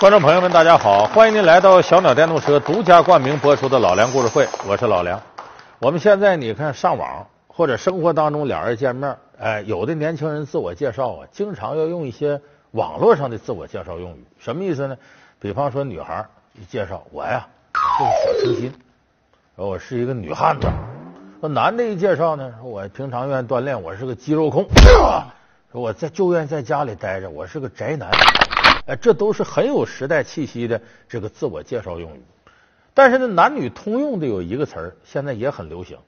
观众朋友们，大家好！欢迎您来到小鸟电动车独家冠名播出的《老梁故事会》，我是老梁。我们现在你看上网或者生活当中俩人见面，哎，有的年轻人自我介绍啊，经常要用一些网络上的自我介绍用语，什么意思呢？比方说女孩一介绍我呀，就是小清新，说我是一个女汉子；说男的一介绍呢，说我平常愿意锻炼，我是个肌肉控；说我就愿意在家里待着，我是个宅男。这都是很有时代气息的这个自我介绍用语，但是呢，男女通用的有一个词儿，现在也很流行。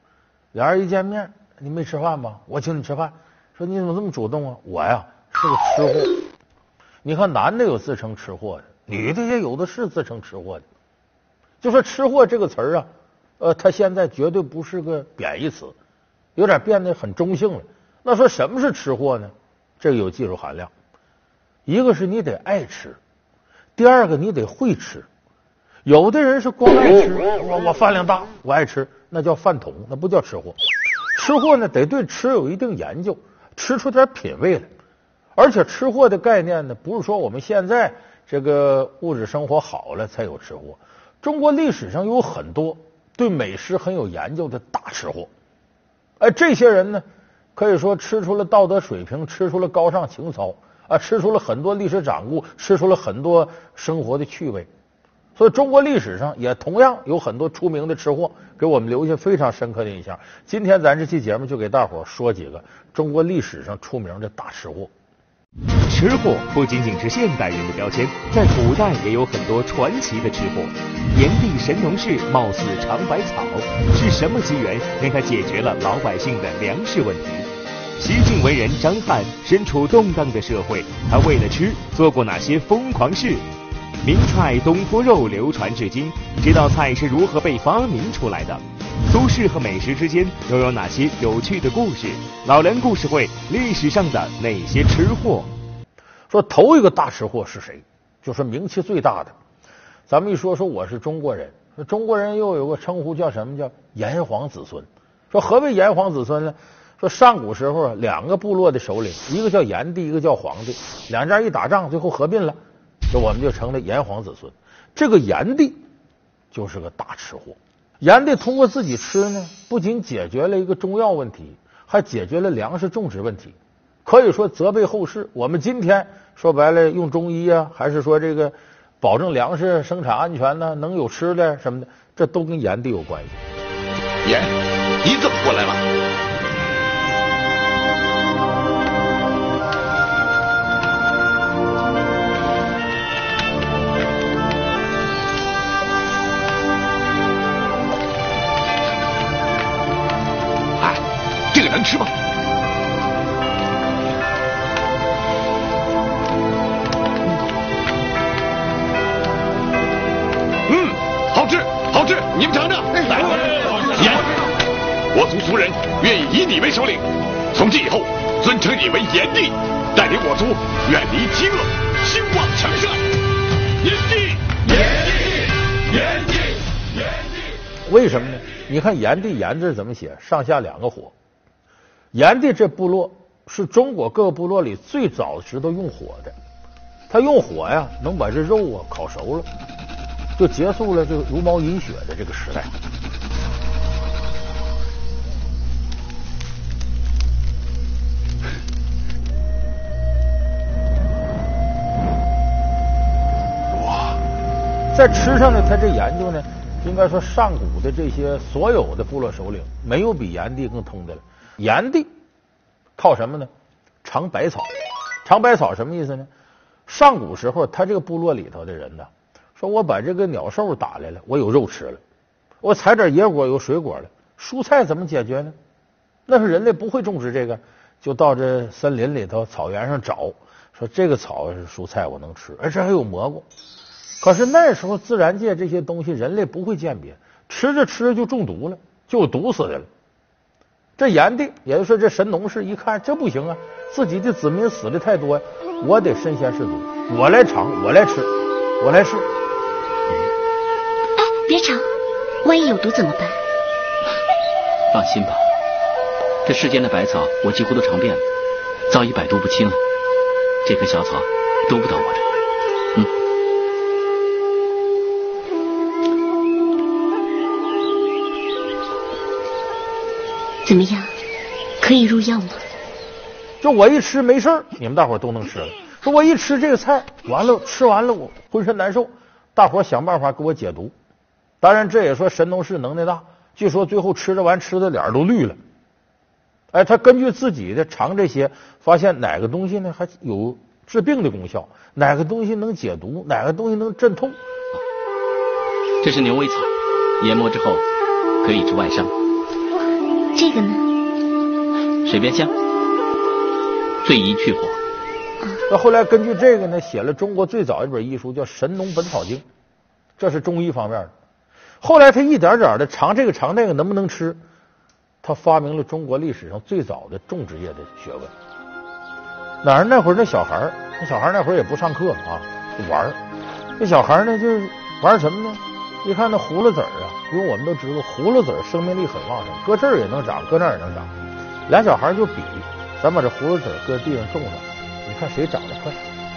俩人一见面，你没吃饭吧？我请你吃饭。说你怎么这么主动啊？我呀是个吃货。你看，男的有自称吃货的，女的也有的是自称吃货的。就说吃货这个词儿啊，它现在绝对不是个贬义词，有点变得很中性了。那说什么是吃货呢？这个有技术含量。一个是你得爱吃，第二个你得会吃。有的人是光爱吃，我饭量大，我爱吃，那叫饭桶，那不叫吃货。吃货呢得对吃有一定研究，吃出点品味来。而且吃货的概念呢，不是说我们现在这个物质生活好了才有吃货。中国历史上有很多对美食很有研究的大吃货，哎，这些人呢可以说吃出了道德水平，吃出了高尚情操。啊，吃出了很多历史掌故，吃出了很多生活的趣味，所以中国历史上也同样有很多出名的吃货，给我们留下非常深刻的印象。今天咱这期节目就给大伙说几个中国历史上出名的大吃货。吃货不仅仅是现代人的标签，在古代也有很多传奇的吃货。炎帝神农氏冒死尝百草，是什么机缘让他解决了老百姓的粮食问题？西晋文人张翰身处动荡的社会，他为了吃做过哪些疯狂事？名菜东坡肉流传至今，这道菜是如何被发明出来的？都市和美食之间又有哪些有趣的故事？老梁故事会，历史上的哪些吃货？说头一个大吃货是谁？就是名气最大的。咱们一说我是中国人，说中国人又有个称呼叫什么？叫炎黄子孙。说何谓炎黄子孙呢？说上古时候两个部落的首领，一个叫炎帝，一个叫黄帝，两家一打仗，最后合并了，这我们就成了炎黄子孙。这个炎帝就是个大吃货。炎帝通过自己吃呢，不仅解决了一个中药问题，还解决了粮食种植问题，可以说责备后世。我们今天说白了，用中医啊，还是说这个保证粮食生产安全呢，能有吃的什么的，这都跟炎帝有关系。炎，你怎么过来了？能吃吗？好吃，好吃，你们尝尝。来，炎，我族人愿意以你为首领，从今以后尊称你为炎帝，带领我族远离饥饿，兴旺强盛。炎帝，炎帝，炎帝，炎帝。为什么呢？你看炎帝炎字怎么写？上下两个火。炎帝这部落是中国各个部落里最早知道用火的，他用火呀能把这肉啊烤熟了，就结束了这个茹毛饮血的这个时代。哇，在吃上呢，他这研究呢，应该说上古的这些所有的部落首领，没有比炎帝更通的了。炎帝靠什么呢？尝百草。尝百草什么意思呢？上古时候他这个部落里头的人呢，说我把这个鸟兽打来了，我有肉吃了，我采点野果有水果了，蔬菜怎么解决呢？那是人类不会种植，这个就到这森林里头草原上找，说这个草是蔬菜我能吃，而这还有蘑菇。可是那时候自然界这些东西人类不会鉴别，吃着吃着就中毒了，就毒死的了。这炎帝，也就是这神农氏一看，这不行啊，自己的子民死的太多呀，我得身先士卒，我来尝，我来吃，我来试。哎，别尝，万一有毒怎么办？放心吧，这世间的百草我几乎都尝遍了，早已百毒不侵了。这棵小草毒不到我的。怎么样，可以入药吗？就我一吃没事儿，你们大伙都能吃了。说我一吃这个菜，完了吃完了我浑身难受，大伙想办法给我解毒。当然这也说神农氏能耐大，据说最后吃着完吃的脸都绿了。哎，他根据自己的尝这些，发现哪个东西呢还有治病的功效，哪个东西能解毒，哪个东西能镇痛。这是牛尾草，研磨之后可以治外伤。这个呢？水边香，最宜去火。那后来根据这个呢，写了中国最早一本医书，叫《神农本草经》，这是中医方面的。后来他一点点的尝这个尝那个，能不能吃？他发明了中国历史上最早的种植业的学问。哪儿那会儿那小孩那会儿也不上课啊，就玩儿。那小孩呢，就是玩什么呢？一看那葫芦籽儿啊，因为我们都知道葫芦籽儿生命力很旺盛，搁这儿也能长，搁那儿也能长。俩小孩就比，咱把这葫芦籽搁地上种上，你看谁长得快，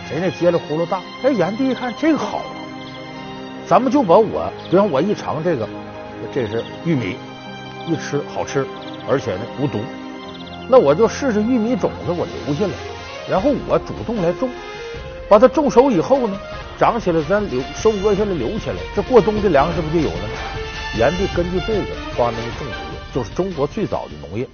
谁那结了葫芦大。哎，炎帝一看这个好啊，咱们就把我，比方我一尝这个，这是玉米。一吃好吃，而且呢无毒，那我就试试玉米种子，我留下来，然后我主动来种，把它种熟以后呢，长起来咱留收割下来留起来，这过冬的粮食不就有了吗？炎帝根据这个发明种植业，就是中国最早的农业。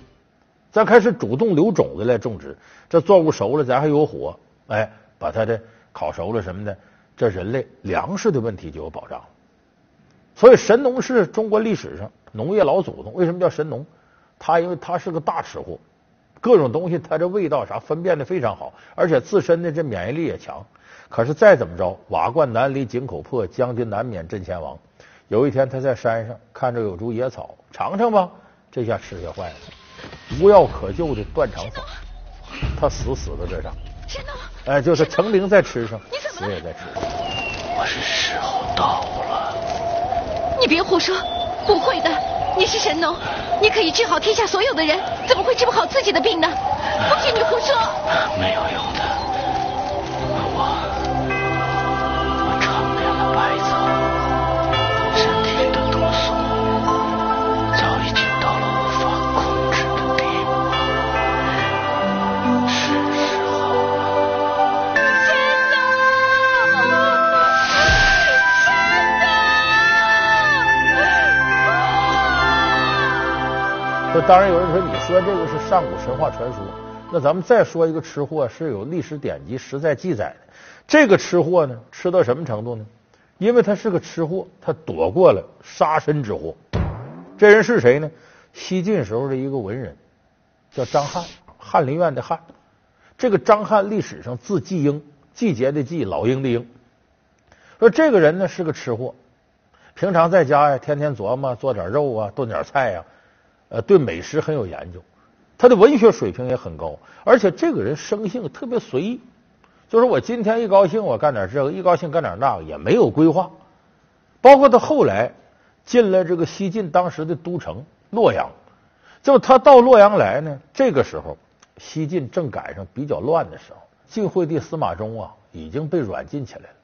咱开始主动留种子来种植，这作物熟了咱还有火，哎，把它的烤熟了什么的，这人类粮食的问题就有保障了。所以神农是中国历史上农业老祖宗。为什么叫神农？他因为他是个大吃货，各种东西他这味道啥分辨的非常好，而且自身的这免疫力也强。可是再怎么着，瓦罐南离井口破，将军难免阵前亡。有一天他在山上看着有株野草，尝尝吧，这下吃下坏了，无药可救的断肠草，他死在这上。哎，就是成灵在吃上，死也在吃上。我是时候到了。你别胡说。不会的，你是神农，你可以治好天下所有的人，怎么会治不好自己的病呢？不许你胡说！没有用的，我尝遍了百草，身体的毒素早已经到了无法控制的地步，是时候了。神农！当然有人说你说这个是上古神话传说，那咱们再说一个吃货是有历史典籍实在记载的。这个吃货呢，吃到什么程度呢？因为他是个吃货，他躲过了杀身之祸。这人是谁呢？西晋时候的一个文人叫张翰，翰林院的翰。这个张翰历史上字季英，季节的季，老鹰的鹰。说这个人呢是个吃货，平常在家呀天天琢磨做点肉啊，炖点菜呀，对美食很有研究，他的文学水平也很高，而且这个人生性特别随意，就是我今天一高兴我干点这个，一高兴干点那个，也没有规划。包括他后来进了这个西晋当时的都城洛阳，就他到洛阳来呢，这个时候西晋正赶上比较乱的时候，晋惠帝司马衷啊已经被软禁起来了。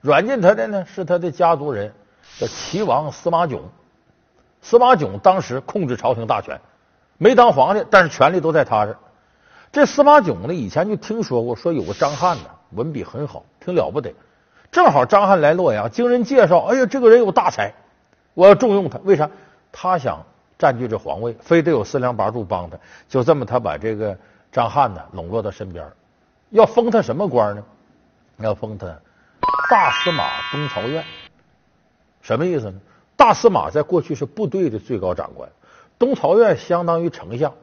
软禁他的呢是他的家族人，叫齐王司马炯。司马炯当时控制朝廷大权，没当皇帝，但是权力都在他这儿。这司马炯呢，以前就听说过，说有个张翰呢，文笔很好，挺了不得。正好张翰来洛阳，经人介绍，哎呀，这个人有大才，我要重用他。为啥？他想占据这皇位，非得有四梁八柱帮他。就这么，他把这个张翰呢笼络到身边，要封他什么官呢？要封他大司马东曹院。什么意思呢？大司马在过去是部队的最高长官，东曹院相当于丞相，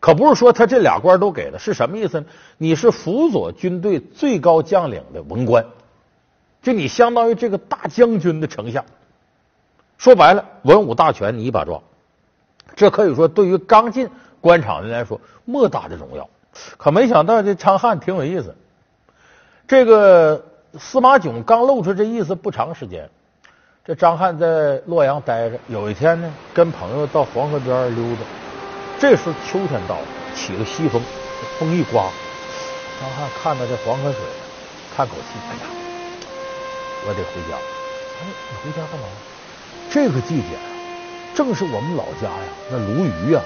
可不是说他这俩官都给了，是什么意思呢？你是辅佐军队最高将领的文官，就你相当于这个大将军的丞相。说白了，文武大权你一把抓，这可以说对于刚进官场的人来说莫大的荣耀。可没想到这张翰挺有意思，这个司马炯刚露出这意思不长时间，这张翰在洛阳待着，有一天呢，跟朋友到黄河边溜达。这时候秋天到了，起了西风，风一刮，张翰看到这黄河水，叹口气：“哎呀，我得回家。”哎，你回家干嘛？这个季节，正是我们老家呀，那鲈鱼啊，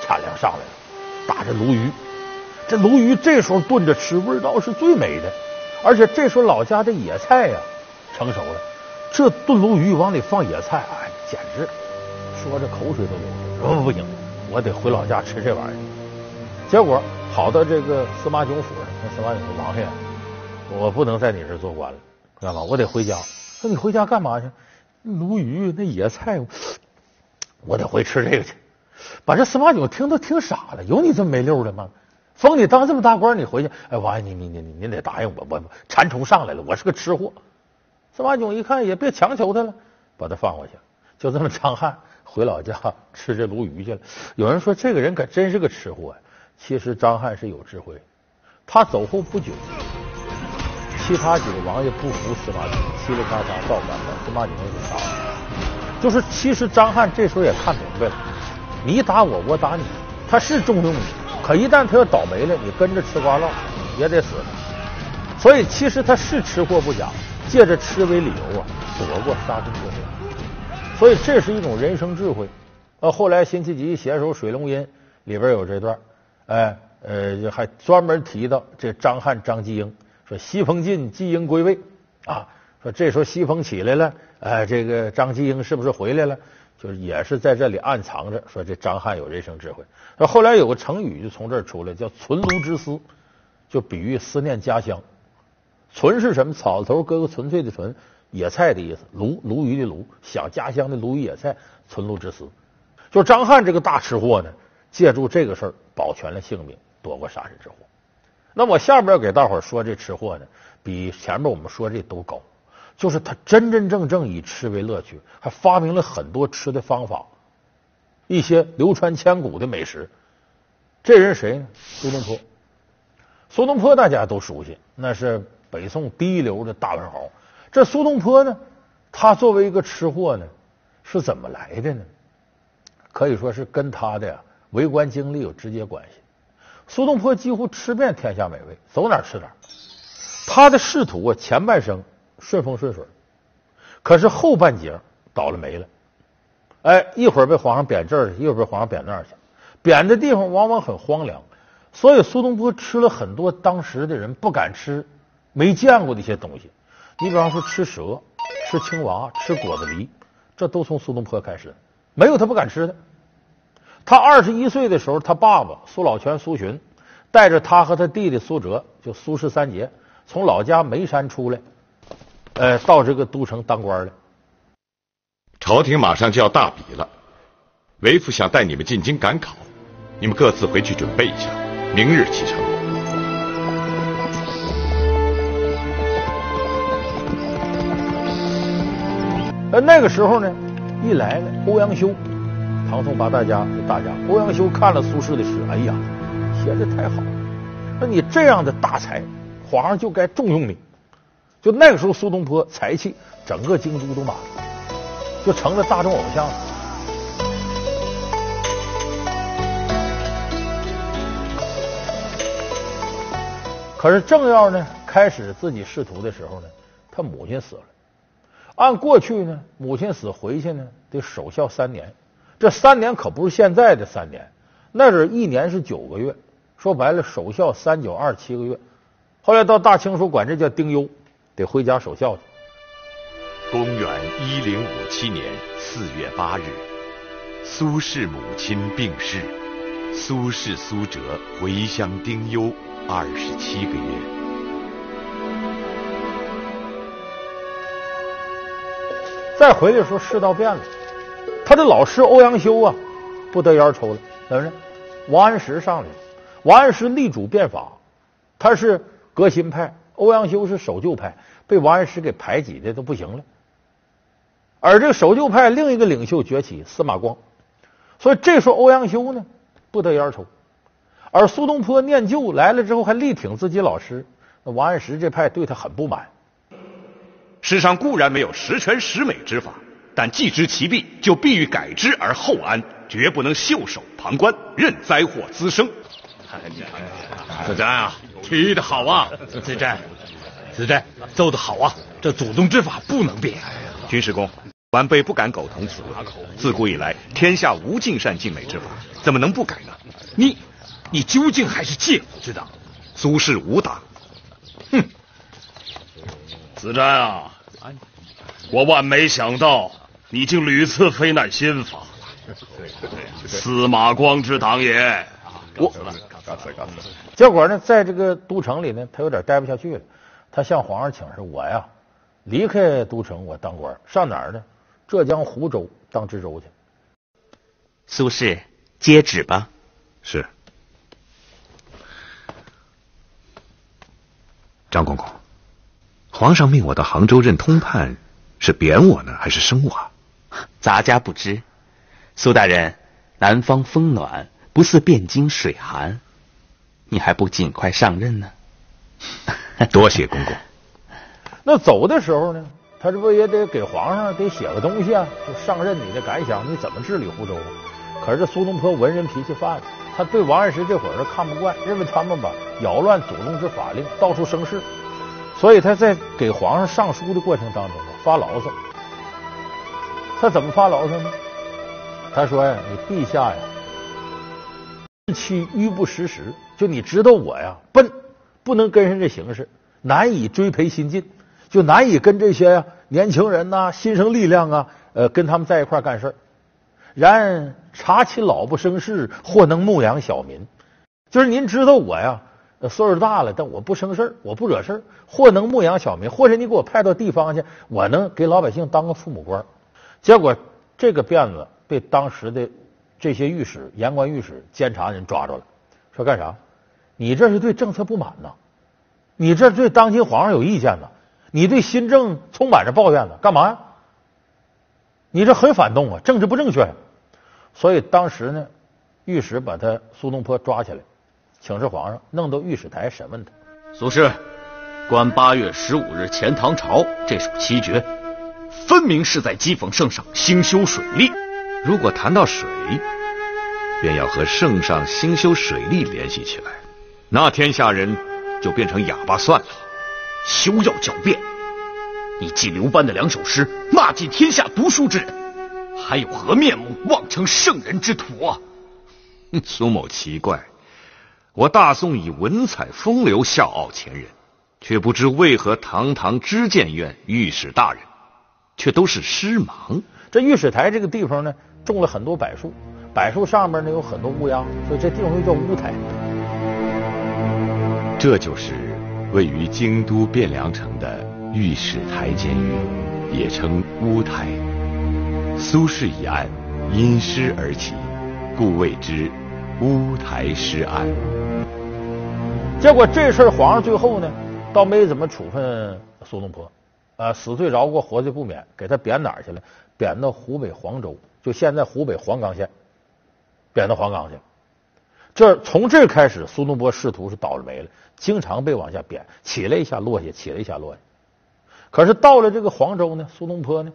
产量上来了，打着鲈鱼，这鲈鱼这时候炖着吃，味道是最美的。而且这时候老家的野菜呀、成熟了，这炖鲈鱼往里放野菜，哎，简直说着口水都流了。不行，我得回老家吃这玩意儿。结果跑到这个司马炯府上，那司马炯说：“王爷，我不能在你这做官了，知道吗？我得回家。”说：“你回家干嘛去？鲈鱼那野菜，我得回吃这个去。”把这司马炯听都听傻了，有你这么没溜的吗？封你当这么大官，你回去，哎，王爷，您得答应我，我馋虫上来了，我是个吃货。司马炯一看，也别强求他了，把他放回去，就这么张翰回老家吃这鲈鱼去了。有人说这个人可真是个吃货呀，其实张翰是有智慧。他走后不久，其他几个王爷不服司马炯，嘁哩咔嚓造反，把司马炯也给杀了。就是其实张翰这时候也看明白了，你打我，我打你，他是重用你。可一旦他要倒霉了，你跟着吃瓜烙也得死他。所以其实他是吃货不假，借着吃为理由啊，躲过杀身之祸。所以这是一种人生智慧。后来辛弃疾写首《水龙吟》里边有这段，还专门提到这张翰张季英，说西风尽，季英归魏啊。说这时候西风起来了，这个张季英是不是回来了？就是也是在这里暗藏着说这张翰有人生智慧。那后来有个成语就从这儿出来，叫存炉之思，就比喻思念家乡。存是什么？草头搁个纯粹的纯，野菜的意思，鲈鱼的鲈，想家乡的鲈鱼野菜，存炉之思。就张翰这个大吃货呢，借助这个事儿保全了性命，躲过杀身之祸。那我下边要给大伙儿说这吃货呢，比前面我们说这都高。就是他真真正正以吃为乐趣，还发明了很多吃的方法，一些流传千古的美食。这人谁呢？苏东坡。苏东坡大家都熟悉，那是北宋第一流的大文豪。这苏东坡呢，他作为一个吃货呢，是怎么来的呢？可以说是跟他的为官经历有直接关系。苏东坡几乎吃遍天下美味，走哪吃哪。他的仕途前半生顺风顺水，可是后半截倒了霉了。一会儿被皇上贬这儿去，一会儿被皇上贬那儿去，贬的地方往往很荒凉，所以苏东坡吃了很多当时的人不敢吃、没见过的一些东西。你比方说吃蛇、吃青蛙、吃果子狸，这都从苏东坡开始，没有他不敢吃的。他21岁的时候，他爸爸苏老泉苏洵带着他和他弟弟苏辙，就苏氏三杰，从老家眉山出来，到这个都城当官了。朝廷马上就要大比了，为父想带你们进京赶考，你们各自回去准备一下，明日启程。那个时候呢，一来呢，欧阳修，唐宋八大家的大家，欧阳修看了苏轼的诗，哎呀，写的太好了，那你这样的大才，皇上就该重用你。就那个时候，苏东坡才气整个京都都满了，就成了大众偶像了。可是正要呢开始自己仕途的时候呢，他母亲死了。按过去呢，母亲死回去呢得守孝3年，这3年可不是现在的3年，那是1年是9个月，说白了守孝3927个月。后来到大清时候管这叫丁忧，得回家守孝去。公元1057年4月8日，苏轼母亲病逝，苏轼、苏辙回乡丁忧27个月。再回来的时候，世道变了，他的老师欧阳修不得烟抽了，怎么着？王安石上来了，王安石力主变法，他是革新派。欧阳修是守旧派，被王安石给排挤的都不行了。而这个守旧派另一个领袖崛起，司马光，所以这时候欧阳修呢不得烟抽，而苏东坡念旧来了之后还力挺自己老师，那王安石这派对他很不满。世上固然没有十全十美之法，但既知其弊，就必欲改之而后安，绝不能袖手旁观，任灾祸滋生。子瞻啊，提的好啊！子瞻，奏的好啊！这祖宗之法不能变。军师公，晚辈不敢苟同此论。自古以来，天下无尽善尽美之法，怎么能不改呢？你究竟还是介乎之党，苏轼无党。哼！子瞻啊，我万没想到你竟屡次非难新法。司马光之党也。结果呢，在这个都城里呢，他有点待不下去了，他向皇上请示：我呀，离开都城，我当官，上哪儿呢？ 浙江湖州当知州去，苏轼接旨吧。是。张公公，皇上命我到杭州任通判，是贬我呢，还是升我啊？杂家不知。苏大人，南方风暖，不似汴京水寒，你还不尽快上任呢？多谢公公。那走的时候呢？ 他这不也得给皇上得写个东西啊？就上任你的感想，你怎么治理湖州？可是这苏东坡文人脾气犯了，他对王安石这会儿看不惯，认为他们吧扰乱祖宗之法令，到处生事，所以他在给皇上上书的过程当中发牢骚。他怎么发牢骚呢？他说呀：“你陛下呀，日期迂不时时，就你知道我呀笨，不能跟上这形势，难以追培新进。” 就难以跟这些年轻人呐、新生力量啊，跟他们在一块干事儿。然察其老不生事，或能牧养小民。就是您知道我呀，岁数大了，但我不生事儿，我不惹事儿，或能牧养小民，或者你给我派到地方去，我能给老百姓当个父母官。结果这个辫子被当时的这些御史、言官御史、监察人抓住了，说干啥？你这是对政策不满呐，你这是对当今皇上有意见呐。 你对新政充满着抱怨了，干嘛呀？你这很反动啊，政治不正确呀。所以当时呢，御史把他苏东坡抓起来，请示皇上，弄到御史台审问他。苏轼，观8月15日前唐朝这首七绝，分明是在讥讽圣上兴修水利。如果谈到水，便要和圣上兴修水利联系起来，那天下人就变成哑巴算了。 休要狡辩！你继刘班的两首诗，骂尽天下读书之人，还有何面目妄称圣人之徒啊？苏某奇怪，我大宋以文采风流笑傲前人，却不知为何堂堂知谏院御史大人，却都是诗盲。这御史台这个地方呢，种了很多柏树，柏树上面呢有很多乌鸦，所以这地方又叫乌台。这就是 位于京都汴梁城的御史台监狱，也称乌台。苏轼一案因诗而起，故谓之乌台诗案。结果这事儿皇上最后呢，倒没怎么处分苏东坡，死罪饶过，活罪不免，给他贬哪儿去了？贬到湖北黄州，就现在湖北黄冈县，贬到黄冈去了。 这从这开始，苏东坡仕途是倒了霉了，经常被往下贬，起来一下落下，起来一下落下。可是到了这个黄州呢，苏东坡呢，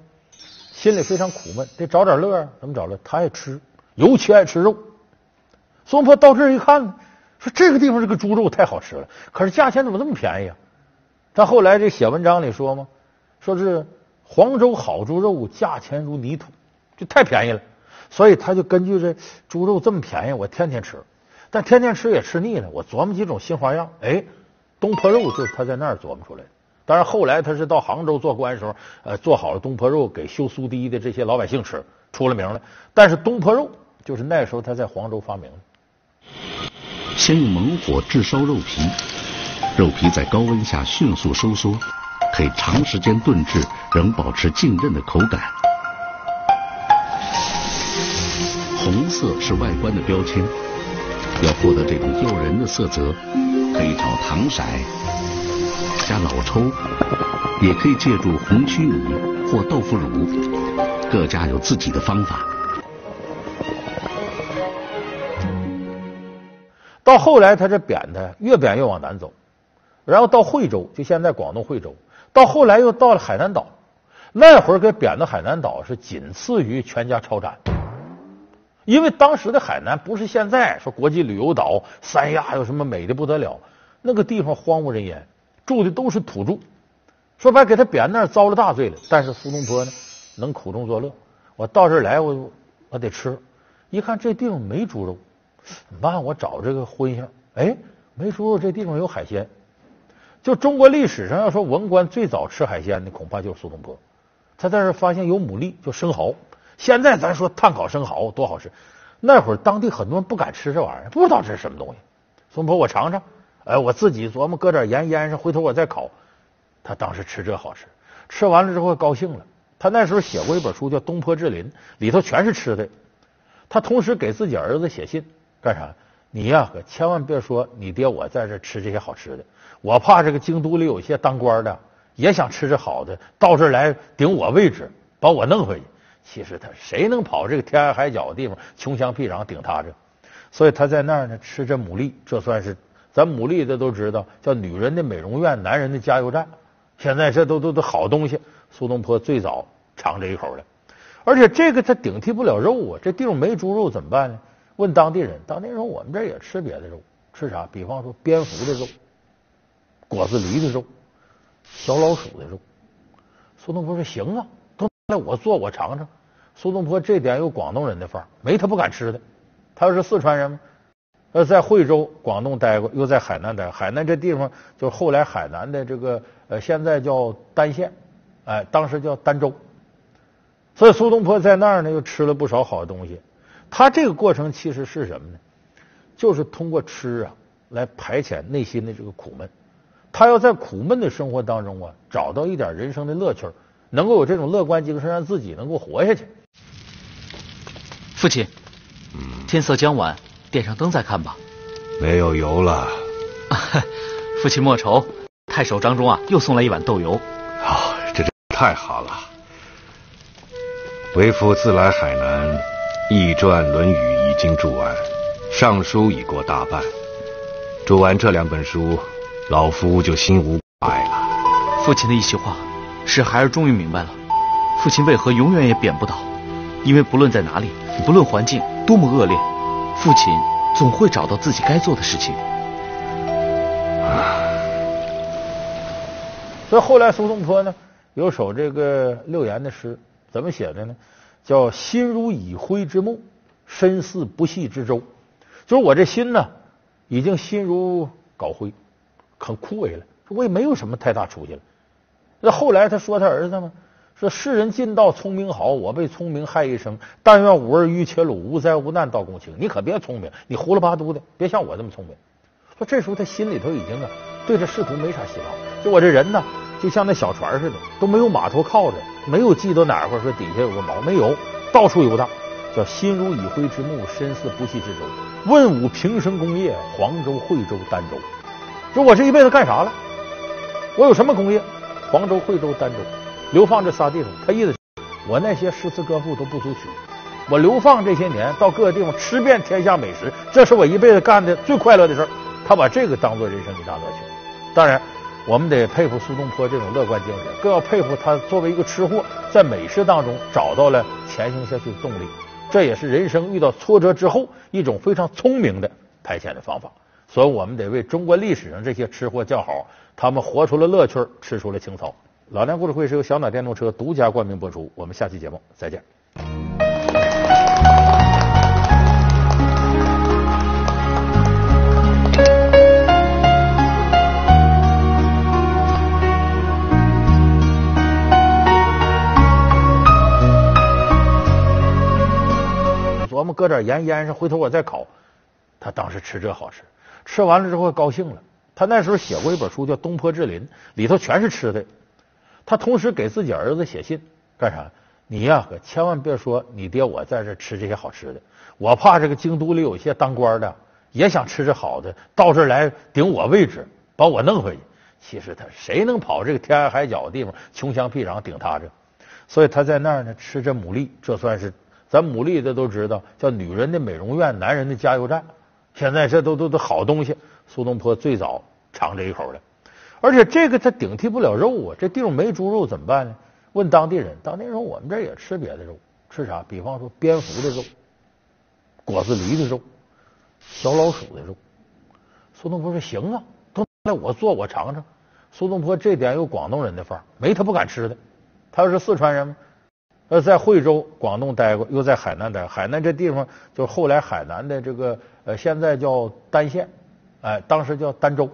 心里非常苦闷，得找点乐啊，怎么找乐？他爱吃，尤其爱吃肉。苏东坡到这儿一看呢，说这个地方这个猪肉太好吃了，可是价钱怎么这么便宜啊？但后来这写文章里说嘛，说是黄州好猪肉，价钱如泥土，这太便宜了。所以他就根据这猪肉这么便宜，我天天吃。 但天天吃也吃腻了，我琢磨几种新花样。哎，东坡肉就是他在那儿琢磨出来的。当然，后来他是到杭州做官的时候，做好了东坡肉给修苏堤的这些老百姓吃，出了名了。但是东坡肉就是那时候他在黄州发明的。先用猛火炙烧肉皮，肉皮在高温下迅速收缩，可以长时间炖制，仍保持劲韧的口感。红色是外观的标签。 要获得这种诱人的色泽，可以炒糖色、加老抽，也可以借助红曲泥或豆腐乳，各家有自己的方法。到后来，他这贬他越贬越往南走，然后到惠州，就现在广东惠州，到后来又到了海南岛，那会儿给贬到海南岛是仅次于全家抄斩。 因为当时的海南不是现在说国际旅游岛，三亚有什么美的不得了，那个地方荒无人烟，住的都是土著。说白，给他贬那儿遭了大罪了。但是苏东坡呢，能苦中作乐。我到这儿来，我得吃。一看这地方没猪肉，怎么办？我找这个荤腥。哎，没猪肉，这地方有海鲜。就中国历史上要说文官最早吃海鲜的，恐怕就是苏东坡。他在这发现有牡蛎，就生蚝。现在咱说炭烤生蚝多好吃，那会儿当地很多人不敢吃这玩意儿，不知道这是什么东西。苏东坡，我尝尝。哎，我自己琢磨，搁点盐腌上，回头我再烤。他当时吃这好吃，吃完了之后高兴了。他那时候写过一本书叫《东坡志林》，里头全是吃的。他同时给自己儿子写信，干啥？你呀，可千万别说你爹我在这吃这些好吃的，我怕这个京都里有些当官的也想吃这好的，到这儿来顶我位置，把我弄回去。其实他谁能跑这个天涯海角的地方，穷乡僻壤顶他这？所以他在那儿呢吃这牡蛎，这算是咱牡蛎的都知道叫女人的美容院，男人的加油站。现在这都好东西，苏东坡最早尝这一口了。而且这个他顶替不了肉啊，这地方没猪肉怎么办呢？问当地人，当地人说我们这儿也吃别的肉，吃啥？比方说蝙蝠的肉、果子狸的肉、小老鼠的肉。苏东坡说行啊，都来我做我尝尝。苏东坡这点有广东人的范儿，没他不敢吃的。他是四川人吗？在惠州广东待过，又在海南待过。海南这地方就是后来海南的这个现在叫儋县，哎、当时叫儋州。所以苏东坡在那儿呢又吃了不少好东西。他这个过程其实是什么呢？就是通过吃啊来排遣内心的这个苦闷。他要在苦闷的生活当中啊找到一点人生的乐趣，能够有这种乐观精神，让自己能够活下去。父亲，天色将晚，点上灯再看吧。没有油了。父亲莫愁，太守张忠啊又送来一碗豆油。哦，这太好了。为父自来海南，易传《论语》已经注完，《尚书》已过大半。注完这两本书，老夫就心无挂碍了。父亲的一席话，使孩儿终于明白了，父亲为何永远也贬不倒，因为不论在哪里，不论环境多么恶劣，父亲总会找到自己该做的事情。所以后来苏东坡呢有首这个六言的诗，怎么写的呢？叫心如已灰之木，身似不系之舟。就是我这心呢已经心如槁灰，很枯萎了，我也没有什么太大出息了。那后来他说他儿子嘛，说世人尽道聪明好，我被聪明害一生。但愿吾儿愚且鲁，无灾无难到公卿。你可别聪明，你胡了八嘟的，别像我这么聪明。说这时候他心里头已经啊，对这仕途没啥希望。就我这人呢，就像那小船似的，都没有码头靠着，没有记到哪块说底下有个锚，没有，到处游荡。叫心如已灰之木，身似不系之舟。问吾平生功业，黄州、惠州、儋州。说我这一辈子干啥了？我有什么功业？黄州、惠州、儋州。流放这仨地方，他意思我那些诗词歌赋都不足取，我流放这些年到各个地方吃遍天下美食，这是我一辈子干的最快乐的事儿。他把这个当做人生一大乐趣。当然我们得佩服苏东坡这种乐观精神，更要佩服他作为一个吃货在美食当中找到了前行下去的动力，这也是人生遇到挫折之后一种非常聪明的排遣的方法。所以我们得为中国历史上这些吃货叫好，他们活出了乐趣，吃出了情操。老梁故事会是由小奶电动车独家冠名播出，我们下期节目再见。琢磨搁点盐腌上，回头我再烤。他当时吃这好吃，吃完了之后高兴了。他那时候写过一本书叫《东坡志林》，里头全是吃的。他同时给自己儿子写信，干啥？你呀，可千万别说你爹我在这吃这些好吃的，我怕这个京都里有些当官的也想吃这好的，到这儿来顶我位置，把我弄回去。其实他谁能跑这个天涯海角的地方，穷乡僻壤顶他这？所以他在那儿呢吃这牡蛎，这算是咱牡蛎的都知道叫女人的美容院，男人的加油站。现在这都好东西，苏东坡最早尝这一口了。而且这个他顶替不了肉啊，这地方没猪肉怎么办呢？问当地人，当地人说我们这儿也吃别的肉，吃啥？比方说蝙蝠的肉、果子狸的肉、小老鼠的肉。苏东坡说行啊，都来我做我尝尝。苏东坡这点有广东人的范儿，没他不敢吃的。他要是四川人吗？在惠州、广东待过，又在海南待过。海南这地方就后来海南的这个现在叫儋县，哎，当时叫儋州。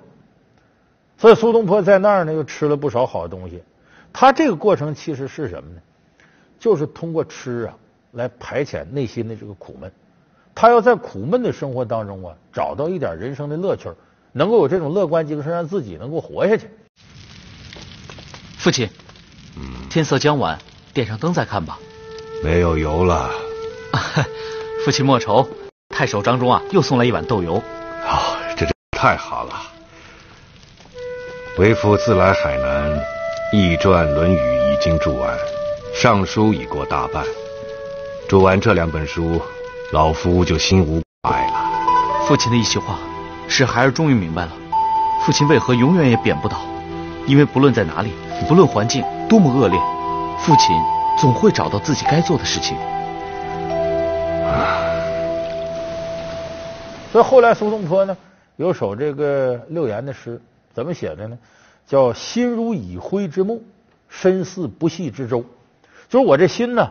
所以苏东坡在那儿呢，又吃了不少好东西。他这个过程其实是什么呢？就是通过吃啊来排遣内心的这个苦闷。他要在苦闷的生活当中啊，找到一点人生的乐趣，能够有这种乐观精神，让自己能够活下去。父亲，天色将晚。点上灯再看吧，没有油了。父亲莫愁，太守张忠啊，又送来一碗豆油。哦，这太好了。为父自来海南，易传《论语》已经注完，《尚书》已过大半。注完这两本书，老夫就心无挂碍了。父亲的一席话，使孩儿终于明白了，父亲为何永远也贬不倒，因为不论在哪里，不论环境多么恶劣。父亲总会找到自己该做的事情。所以后来苏东坡呢，有首这个六言的诗，怎么写的呢？叫“心如已灰之木，身似不系之舟”。就是我这心呢，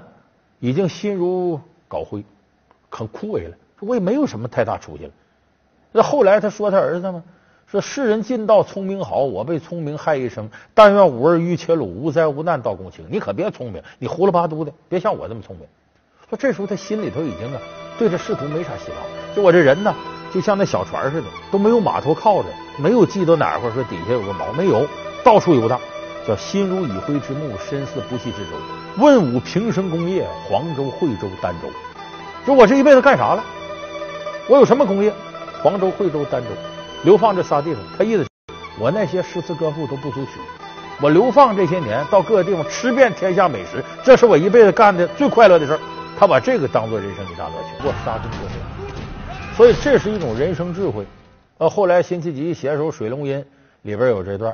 已经心如槁灰，很枯萎了，我也没有什么太大出息了。那后来他说他儿子嘛。说世人尽道聪明好，我被聪明害一生。但愿吾儿愚且鲁，无灾无难到共情。你可别聪明，你胡了八嘟的，别像我这么聪明。说这时候他心里头已经啊，对这仕途没啥希望。就我这人呢，就像那小船似的，都没有码头靠着，没有记到哪块说底下有个锚，没有，到处游荡。叫心如已灰之木，身似不系之舟。问吾平生功业，黄州、惠州、儋州。说我这一辈子干啥了？我有什么功业？黄州、惠州、儋州。流放这仨地方，他意思，我那些诗词歌赋都不足取。我流放这些年，到各个地方吃遍天下美食，这是我一辈子干的最快乐的事儿。他把这个当做人生一大乐趣，过仨中国事。所以这是一种人生智慧。后来辛弃疾写首《水龙吟》，里边有这段，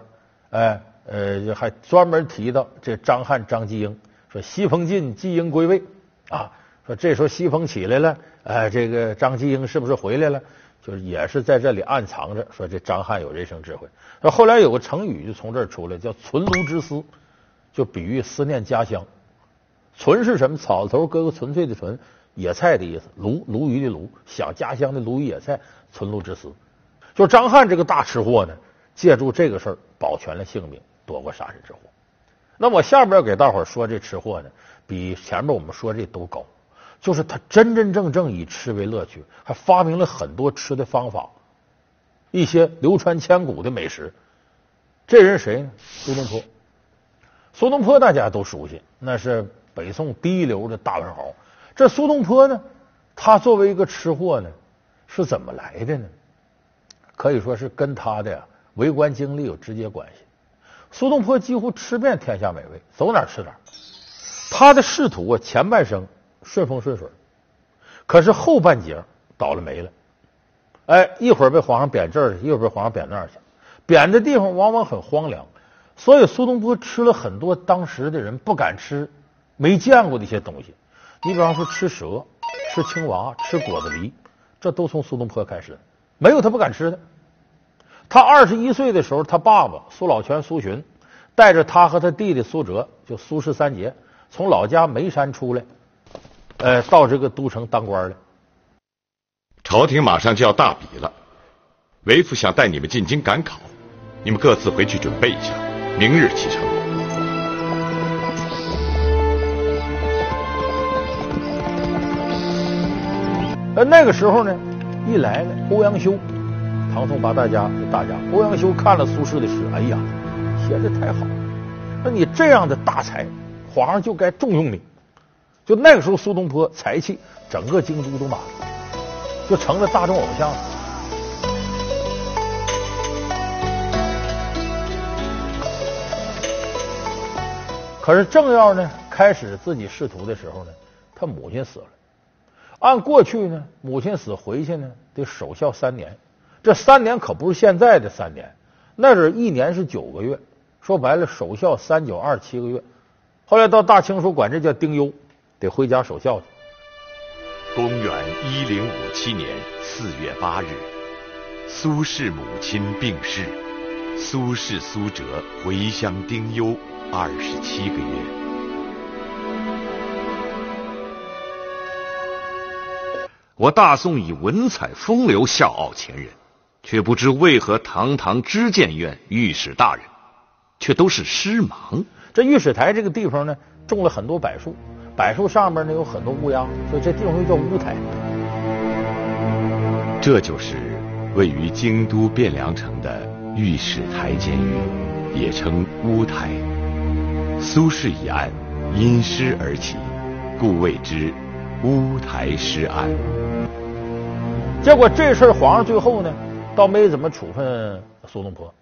还专门提到这张翰、张季英，说西风尽，季英归位啊。说这时候西风起来了，这个张季英是不是回来了？就是也是在这里暗藏着说这张翰有人生智慧。那后来有个成语就从这儿出来，叫存炉之思，就比喻思念家乡。存是什么？草头搁个纯粹的纯，野菜的意思。鲈鱼的鲈，想家乡的鲈鱼野菜，存炉之思。就张翰这个大吃货呢，借助这个事儿保全了性命，躲过杀身之祸。那我下边要给大伙儿说这吃货呢，比前面我们说这都高。就是他真真正正以吃为乐趣，还发明了很多吃的方法，一些流传千古的美食。这人谁呢？苏东坡。苏东坡大家都熟悉，那是北宋第一流的大文豪。这苏东坡呢，他作为一个吃货呢，是怎么来的呢？可以说是跟他的为官经历有直接关系。苏东坡几乎吃遍天下美味，走哪儿吃哪儿。他的仕途啊，前半生顺风顺水，可是后半截倒了霉了。一会儿被皇上贬这儿去，一会儿被皇上贬那儿去，贬的地方往往很荒凉。所以苏东坡吃了很多当时的人不敢吃、没见过的一些东西。你比方说吃蛇、吃青蛙、吃果子狸，这都从苏东坡开始，没有他不敢吃的。他21岁的时候，他爸爸苏老泉苏洵带着他和他弟弟苏辙，就苏轼三杰，从老家眉山出来。到这个都城当官了。朝廷马上就要大比了，为父想带你们进京赶考，你们各自回去准备一下，明日启程。那个时候呢，一来呢，欧阳修，唐宋八大家是大家，欧阳修看了苏轼的诗，哎呀，写的太好了，那你这样的大才，皇上就该重用你。就那个时候，苏东坡才气整个京都都满了，就成了大众偶像了。可是正要呢开始自己仕途的时候呢，他母亲死了。按过去呢，母亲死回去呢得守孝3年，这3年可不是现在的3年，那是1年是9个月，说白了守孝3×9=27个月。后来到大清时候管这叫丁忧。得回家守孝去。公元1057年4月8日，苏轼母亲病逝，苏轼、苏辙回乡丁忧27个月。我大宋以文采风流笑傲前人，却不知为何堂堂知谏院御史大人，却都是诗盲。这御史台这个地方呢，种了很多柏树，柏树上面呢有很多乌鸦，所以这地方又叫乌台。这就是位于京都汴梁城的御史台监狱，也称乌台。苏轼一案因诗而起，故谓之乌台诗案。结果这事儿皇上最后呢，倒没怎么处分苏东坡，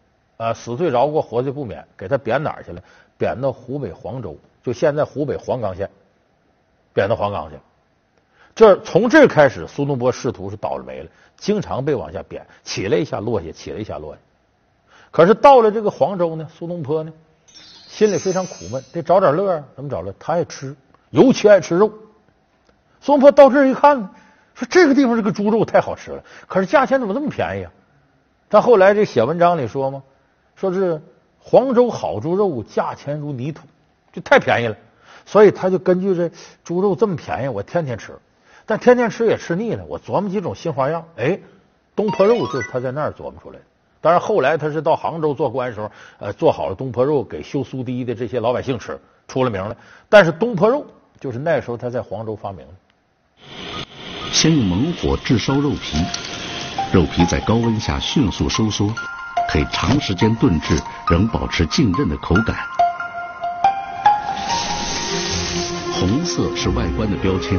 死罪饶过，活罪不免，给他贬哪儿去了？贬到湖北黄州，就现在湖北黄冈县，贬到黄冈去。这从这开始，苏东坡仕途是倒了霉了，经常被往下贬，起来一下落下，起来一下落下。可是到了这个黄州呢，苏东坡呢，心里非常苦闷，得找点乐儿，怎么找乐？他爱吃，尤其爱吃肉。苏东坡到这儿一看，说这个地方这个猪肉太好吃了，可是价钱怎么这么便宜啊？他后来这写文章里说嘛，说是黄州好猪肉价钱如泥土，就太便宜了。所以他就根据这猪肉这么便宜，我天天吃，但天天吃也吃腻了，我琢磨几种新花样。哎，东坡肉就是他在那儿琢磨出来的。当然后来他是到杭州做官的时候，做好了东坡肉给修苏堤的这些老百姓吃，出了名了。但是东坡肉就是那时候他在黄州发明的。先用猛火炙烧肉皮，肉皮在高温下迅速收缩，可以长时间炖制，仍保持劲韧的口感。红色是外观的标签，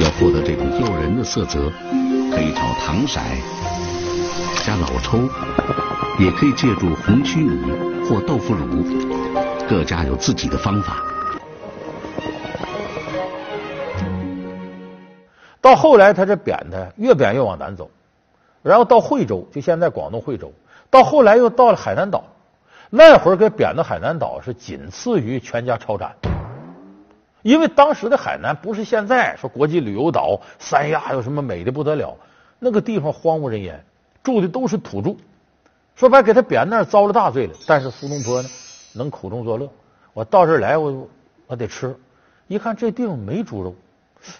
要获得这种诱人的色泽，可以炒糖色，加老抽，也可以借助红曲米或豆腐乳，各家有自己的方法。到后来，他这贬他越贬越往南走，然后到惠州，就现在广东惠州。到后来又到了海南岛，那会儿给贬到海南岛是仅次于全家抄斩，因为当时的海南不是现在说国际旅游岛，三亚有什么美的不得了，那个地方荒无人烟，住的都是土著。说白，给他贬那儿遭了大罪了。但是苏东坡呢，能苦中作乐，我到这儿来，我得吃。一看这地方没猪肉。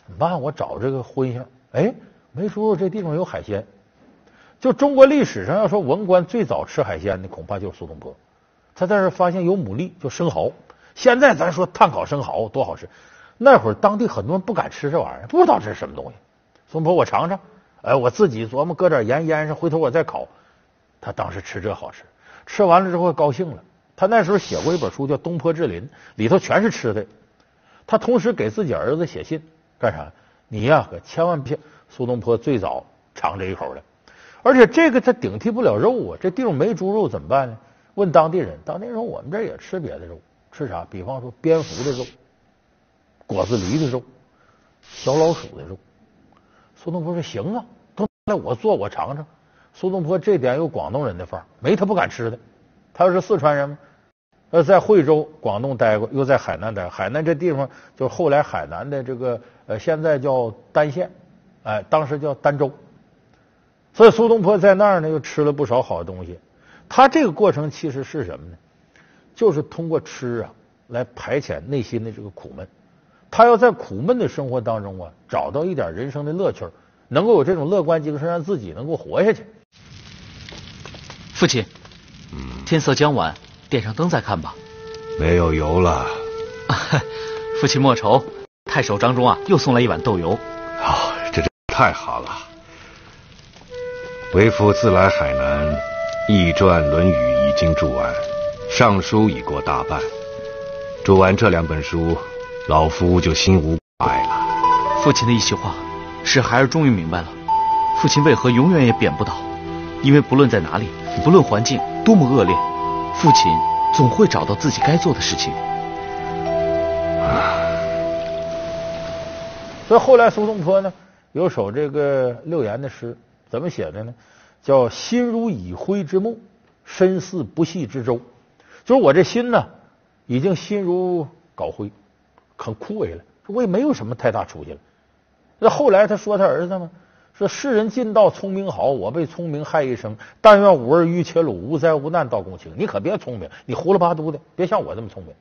怎么办？我找这个荤腥。哎，没说这地方有海鲜。就中国历史上要说文官最早吃海鲜的，恐怕就是苏东坡。他在这发现有牡蛎，就生蚝。现在咱说炭烤生蚝多好吃，那会儿当地很多人不敢吃这玩意儿，不知道这是什么东西。苏东坡，我尝尝。哎，我自己琢磨，搁点盐腌上，回头我再烤。他当时吃这好吃，吃完了之后高兴了。他那时候写过一本书叫《东坡志林》，里头全是吃的。他同时给自己儿子写信。干啥？你呀，可千万别！苏东坡最早尝这一口的，而且这个他顶替不了肉啊。这地方没猪肉怎么办呢？问当地人，当地人说我们这也吃别的肉，吃啥？比方说蝙蝠的肉、果子狸的肉、小老鼠的肉。苏东坡说行啊，都来我做我尝尝。苏东坡这点有广东人的范儿，没他不敢吃的。他又是四川人吗？在惠州、广东待过，又在海南待。海南这地方就是后来海南的这个现在叫儋县，哎、当时叫儋州。所以苏东坡在那儿呢，又吃了不少好东西。他这个过程其实是什么呢？就是通过吃啊来排遣内心的这个苦闷。他要在苦闷的生活当中啊，找到一点人生的乐趣，能够有这种乐观精神，让自己能够活下去。父亲，天色将晚。点上灯再看吧。没有油了。父亲莫愁，太守张忠啊，又送来一碗豆油。啊，这太好了。为父自来海南，译撰《论语》已经注完，《尚书》已过大半。注完这两本书，老夫就心无挂碍了。父亲的一席话，使孩儿终于明白了，父亲为何永远也贬不倒，因为不论在哪里，不论环境多么恶劣。父亲总会找到自己该做的事情。所以后来苏东坡呢，有首这个六言的诗，怎么写的呢？叫“心如已灰之木，身似不系之舟”。就是我这心呢，已经心如槁灰，很枯萎了，我也没有什么太大出息了。那后来他说他儿子嘛。说世人尽道聪明好，我被聪明害一生。但愿吾儿愚且鲁，无灾无难到公卿。你可别聪明，你胡了八嘟的，别像我这么聪明。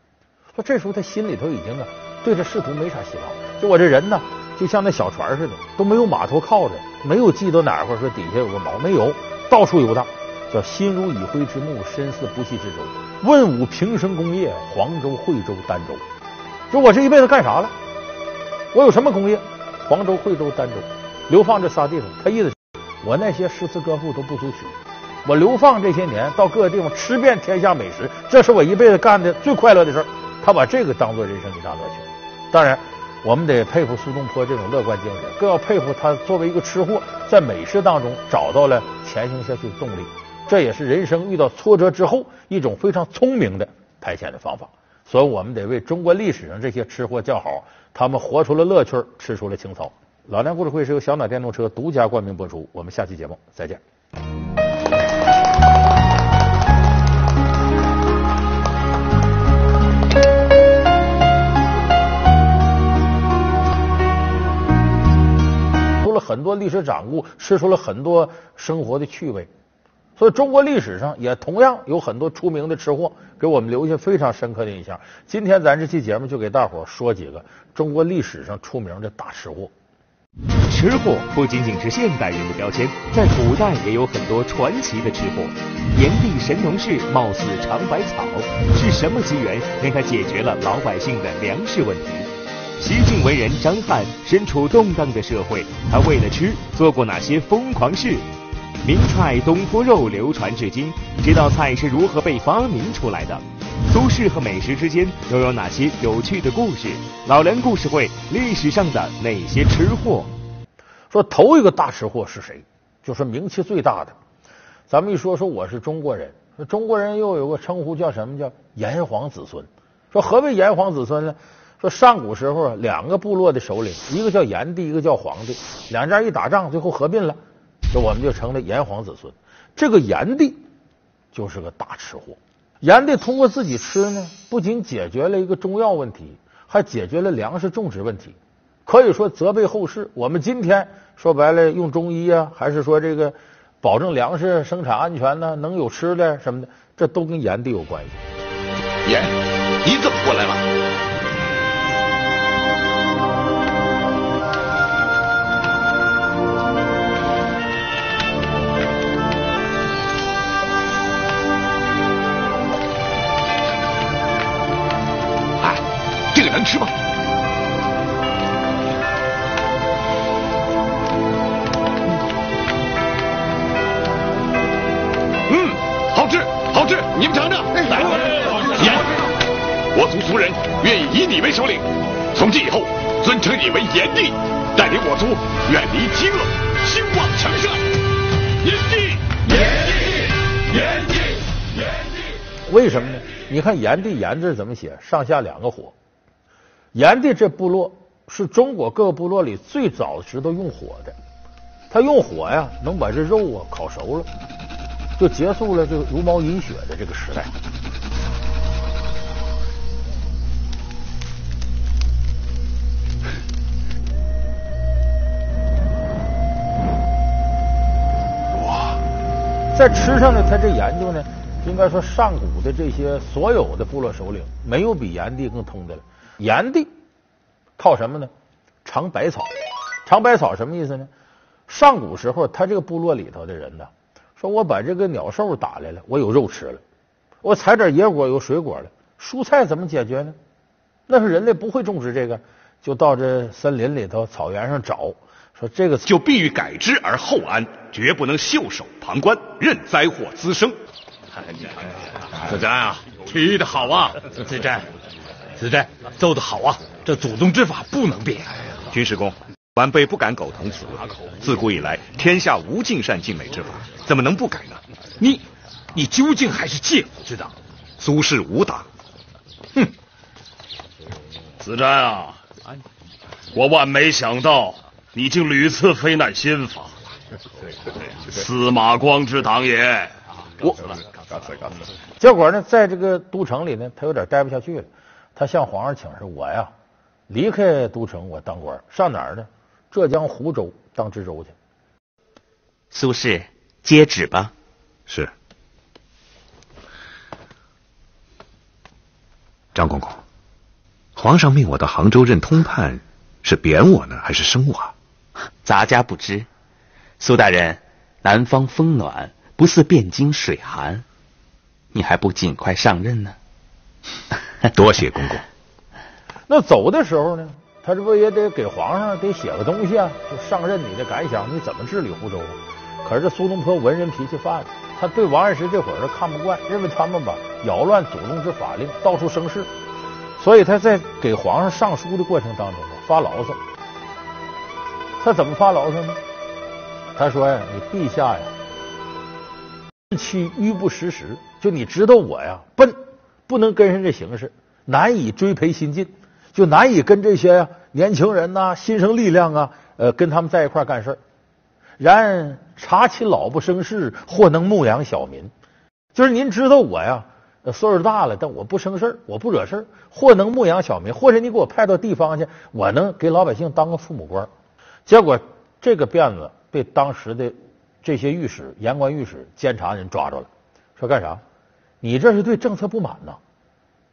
说这时候他心里头已经啊，对这仕途没啥希望。就我这人呢，就像那小船似的，都没有码头靠着，没有记得哪块说底下有个锚，没有，到处游荡，叫心如以灰之木，身似不系之舟。问吾平生功业，黄州、惠州、儋州。说我这一辈子干啥了？我有什么功业？黄州、惠州、儋州，流放这仨地方。他意思，我那些诗词歌赋都不足取，我流放这些年到各个地方吃遍天下美食，这是我一辈子干的最快乐的事儿。他把这个当做人生一大乐趣。当然，我们得佩服苏东坡这种乐观精神，更要佩服他作为一个吃货，在美食当中找到了前行下去的动力。这也是人生遇到挫折之后一种非常聪明的排遣的方法。所以我们得为中国历史上这些吃货叫好，他们活出了乐趣，吃出了情操。老梁故事会是由小奶电动车独家冠名播出，我们下期节目再见。出了很多历史掌故，吃出了很多生活的趣味，所以中国历史上也同样有很多出名的吃货，给我们留下非常深刻的印象。今天咱这期节目就给大伙说几个中国历史上出名的大吃货。吃货不仅仅是现代人的标签，在古代也有很多传奇的吃货。炎帝神农氏冒死尝百草，是什么机缘让他解决了老百姓的粮食问题？西晋文人张翰身处动荡的社会，他为了吃做过哪些疯狂事？名菜东坡肉流传至今，这道菜是如何被发明出来的？苏轼和美食之间又有哪些有趣的故事？老梁故事会，历史上的哪些吃货？说头一个大吃货是谁？就是名气最大的。咱们一说我是中国人，中国人又有个称呼叫什么？叫炎黄子孙。说何谓炎黄子孙呢？说上古时候两个部落的首领，一个叫炎帝，一个叫黄帝，两家一打仗，最后合并了。这我们就成了炎黄子孙。这个炎帝就是个大吃货。炎帝通过自己吃呢，不仅解决了一个中药问题，还解决了粮食种植问题，可以说责备后世。我们今天说白了用中医啊，还是说这个保证粮食生产安全呢，能有吃的什么的，这都跟炎帝有关系。炎，你怎么过来了？能吃吗？嗯，好吃，好吃，你们尝尝。来，炎，我族族人愿意以你为首领，从今以后尊称你为炎帝，带领我族远离饥饿，兴旺强盛。炎帝，炎帝，炎帝，炎帝。为什么呢？你看炎帝炎字怎么写？上下两个火。炎帝这部落是中国各个部落里最早知道用火的，他用火呀，能把这肉啊烤熟了，就结束了这个茹毛饮血的这个时代。哇，在吃上呢，他这研究呢，应该说上古的这些所有的部落首领，没有比炎帝更通的了。炎帝靠什么呢？尝百草。尝百草什么意思呢？上古时候他这个部落里头的人呢，说我把这个鸟兽打来了，我有肉吃了，我采点野果有水果了，蔬菜怎么解决呢？那是人类不会种植，这个就到这森林里头草原上找，说这个就必欲改之而后安，绝不能袖手旁观，任灾祸滋生。子瞻啊，踢得好啊，子瞻揍得好啊！这祖宗之法不能变。军师公，晚辈不敢苟同此论。自古以来，天下无尽善尽美之法，怎么能不改呢？你究竟还是借古之党，苏轼无党。哼！子瞻啊，我万没想到你竟屡次非难新法，司马光之党也。结果呢，在这个都城里呢，他有点待不下去了。他向皇上请示，我呀离开都城，我当官上哪儿呢？浙江湖州当知州去。苏轼接旨吧。是。张公公，皇上命我到杭州任通判，是贬我呢，还是升我啊？杂家不知，苏大人，南方风暖，不似汴京水寒，你还不尽快上任呢？多谢公公。那走的时候呢？他这不也得给皇上得写个东西啊？就上任你的感想，你怎么治理湖州？可是这苏东坡文人脾气犯了，他对王安石这会儿看不惯，认为他们吧扰乱祖宗之法令，到处生事，所以他在给皇上上书的过程当中发牢骚。他怎么发牢骚呢？他说呀：“你陛下呀，日期愚不实时，就你知道我呀笨，不能跟上这形势，难以追培新进。”就难以跟这些年轻人呐、新生力量啊，跟他们在一块干事儿。然察其老不生事，或能牧养小民。就是您知道我呀，岁数大了，但我不生事儿，我不惹事儿，或能牧养小民，或者你给我派到地方去，我能给老百姓当个父母官。结果这个辫子被当时的这些御史、言官御史、监察人抓住了，说干啥？你这是对政策不满呐，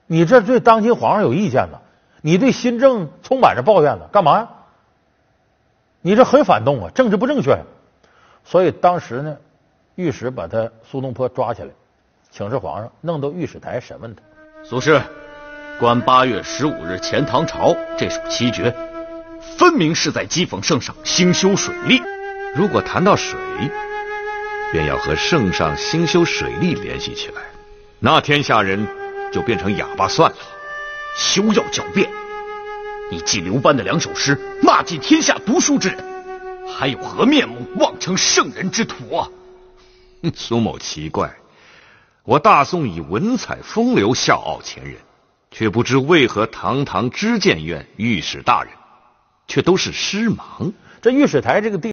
你这是对当今皇上有意见呐。你对新政充满着抱怨了，干嘛呀？你这很反动啊，政治不正确。所以当时呢，御史把他苏东坡抓起来，请示皇上，弄到御史台审问他。苏轼，观8月15日前唐朝这首七绝，分明是在讥讽圣上兴修水利。如果谈到水，便要和圣上兴修水利联系起来，那天下人就变成哑巴算了。休要狡辩！你继刘班的两首诗，骂尽天下读书之人，还有何面目妄称圣人之徒啊？苏某奇怪，我大宋以文采风流笑傲前人，却不知为何堂堂知谏院御史大人，却都是诗盲。这御史台这个地。